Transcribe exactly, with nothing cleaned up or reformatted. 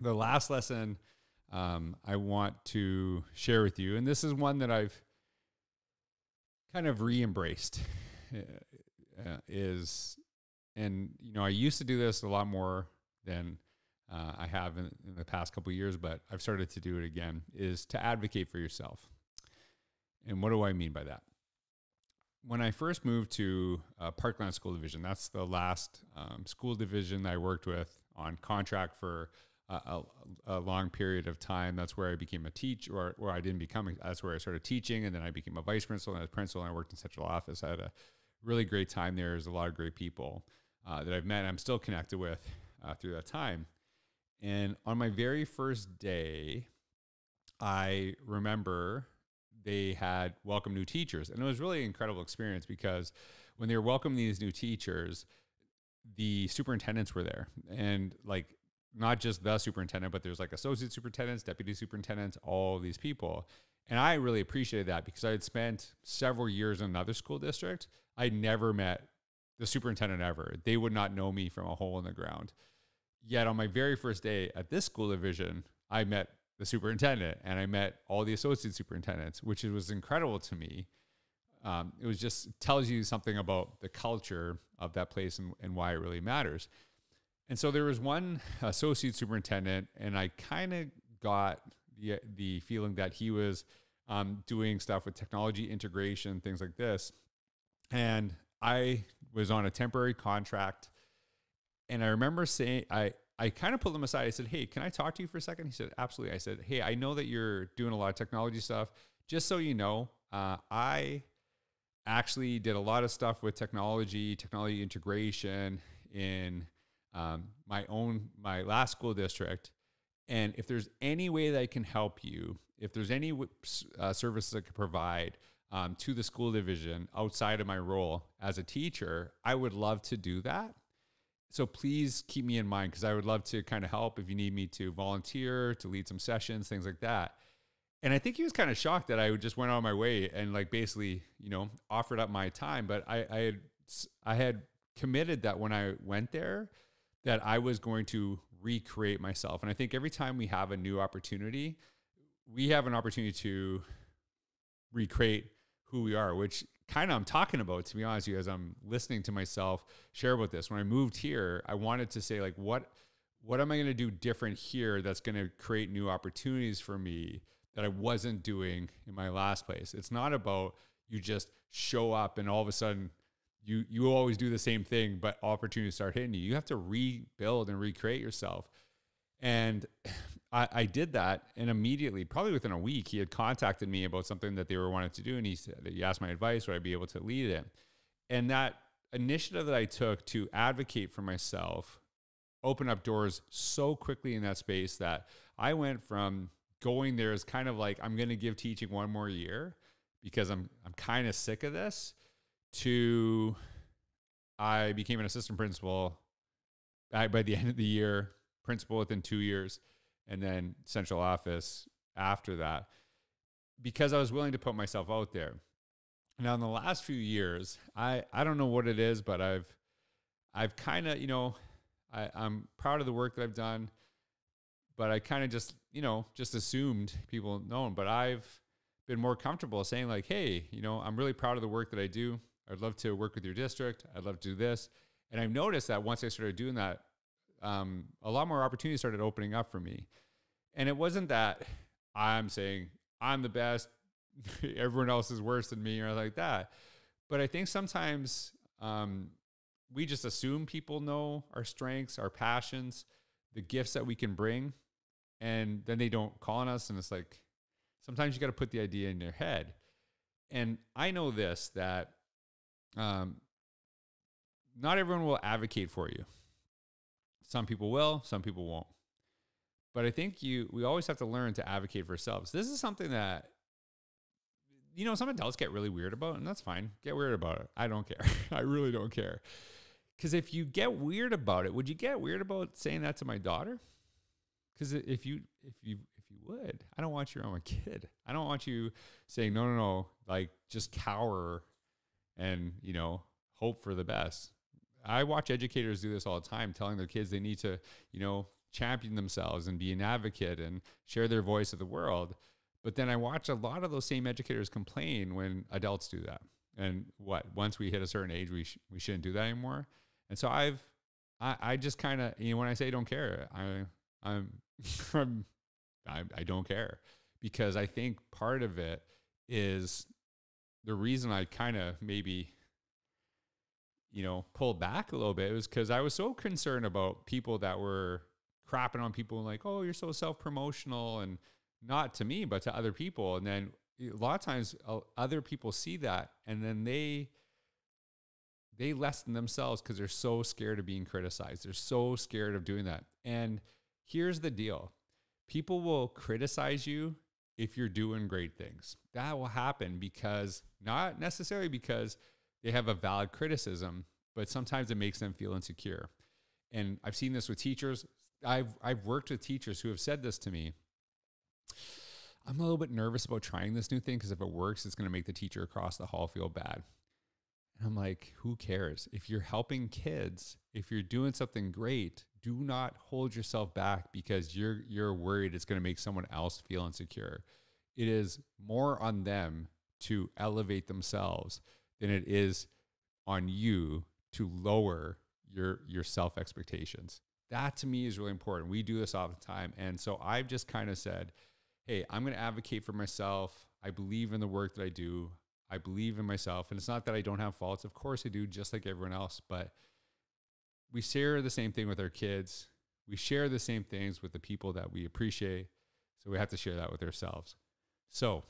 the last lesson um, I want to share with you, and this is one that I've kind of re-embraced, uh, is, and you know, I used to do this a lot more than uh, I have in, in the past couple of years, but I've started to do it again, is to advocate for yourself. And what do I mean by that? When I first moved to uh, Parkland School Division, that's the last um, school division that I worked with on contract for uh, a, a long period of time. That's where I became a teacher, or, or I didn't become, a, that's where I started teaching, and then I became a vice principal and a principal, and I worked in central office. I had a really great time there. There's a lot of great people uh, that I've met and I'm still connected with uh, through that time. And on my very first day, I remember they had welcomed new teachers. And it was really an incredible experience, because when they were welcoming these new teachers, the superintendents were there. And like, not just the superintendent, but there's like associate superintendents, deputy superintendents, all these people. And I really appreciated that, because I had spent several years in another school district. I never met the superintendent ever. They would not know me from a hole in the ground. Yet on my very first day at this school division, I met the superintendent, and I met all the associate superintendents, which was incredible to me. Um, it was just, it tells you something about the culture of that place and, and why it really matters. And so there was one associate superintendent, and I kind of got the, the feeling that he was um, doing stuff with technology integration, things like this. And I was on a temporary contract, and I remember saying, I, I kind of pulled him aside. I said, "Hey, can I talk to you for a second?" He said, "Absolutely." I said, "Hey, I know that you're doing a lot of technology stuff. Just so you know, uh, I actually did a lot of stuff with technology, technology integration in um, my own, my last school district. And if there's any way that I can help you, if there's any uh, services I could provide um, to the school division outside of my role as a teacher, I would love to do that. So please keep me in mind, because I would love to kind of help if you need me to volunteer, to lead some sessions, things like that." And I think he was kind of shocked that I just went on my way and like basically, you know, offered up my time. But I, I had, I had committed that when I went there, that I was going to recreate myself. And I think every time we have a new opportunity, we have an opportunity to recreate who we are, which kind of I'm talking about, to be honest with you, as I'm listening to myself share about this. When I moved here, I wanted to say, like, what, what am I going to do different here that's going to create new opportunities for me that I wasn't doing in my last place? It's not about you just show up and all of a sudden you, you always do the same thing, but opportunities start hitting you. You have to rebuild and recreate yourself. And I, I did that, and immediately, probably within a week, he had contacted me about something that they were wanting to do, and he said, he asked my advice, would I be able to lead it? And that initiative that I took to advocate for myself opened up doors so quickly in that space that I went from going there as kind of like, I'm going to give teaching one more year because I'm, I'm kind of sick of this, to I became an assistant principal I, by the end of the year, principal within two years, and then central office after that, because I was willing to put myself out there. Now, in the last few years, I, I don't know what it is, but I've, I've kind of, you know, I, I'm proud of the work that I've done, but I kind of just, you know, just assumed people know, but I've been more comfortable saying like, "Hey, you know, I'm really proud of the work that I do. I'd love to work with your district. I'd love to do this." And I've noticed that once I started doing that, Um, a lot more opportunities started opening up for me. And it wasn't that I'm saying I'm the best, everyone else is worse than me or like that. But I think sometimes um, we just assume people know our strengths, our passions, the gifts that we can bring, and then they don't call on us. And it's like, sometimes you got to put the idea in your head. And I know this, that um, not everyone will advocate for you. Some people will, some people won't. But I think you, we always have to learn to advocate for ourselves. This is something that, you know, some adults get really weird about, and that's fine. Get weird about it. I don't care. I really don't care. Because if you get weird about it, would you get weird about saying that to my daughter? Because if you, if you, if you would, I don't want you around my kid. I don't want you saying, no, no, no, like just cower and, you know, hope for the best. I watch educators do this all the time, telling their kids they need to, you know, champion themselves and be an advocate and share their voice of the world. But then I watch a lot of those same educators complain when adults do that. And what, once we hit a certain age, we, sh we shouldn't do that anymore. And so I've, I, I just kind of, you know, when I say don't care, I, I'm, I'm, I, I don't care, because I think part of it is the reason I kind of maybe, you know, pulled back a little bit. It was because I was so concerned about people that were crapping on people and like, oh, you're so self-promotional, and not to me, but to other people. And then a lot of times uh, other people see that, and then they, they lessen themselves because they're so scared of being criticized. They're so scared of doing that. And here's the deal. People will criticize you if you're doing great things. That will happen, because not necessarily because they have a valid criticism, but sometimes it makes them feel insecure. And I've seen this with teachers. I've, I've worked with teachers who have said this to me. I'm a little bit nervous about trying this new thing because if it works, it's going to make the teacher across the hall feel bad. And I'm like, who cares? If you're helping kids, if you're doing something great, do not hold yourself back because you're, you're worried it's going to make someone else feel insecure. It is more on them to elevate themselves than it is on you to lower your, your self-expectations. That to me is really important. We do this all the time. And so I've just kind of said, hey, I'm going to advocate for myself. I believe in the work that I do. I believe in myself. And it's not that I don't have faults. Of course I do, just like everyone else. But we share the same thing with our kids. We share the same things with the people that we appreciate. So we have to share that with ourselves. So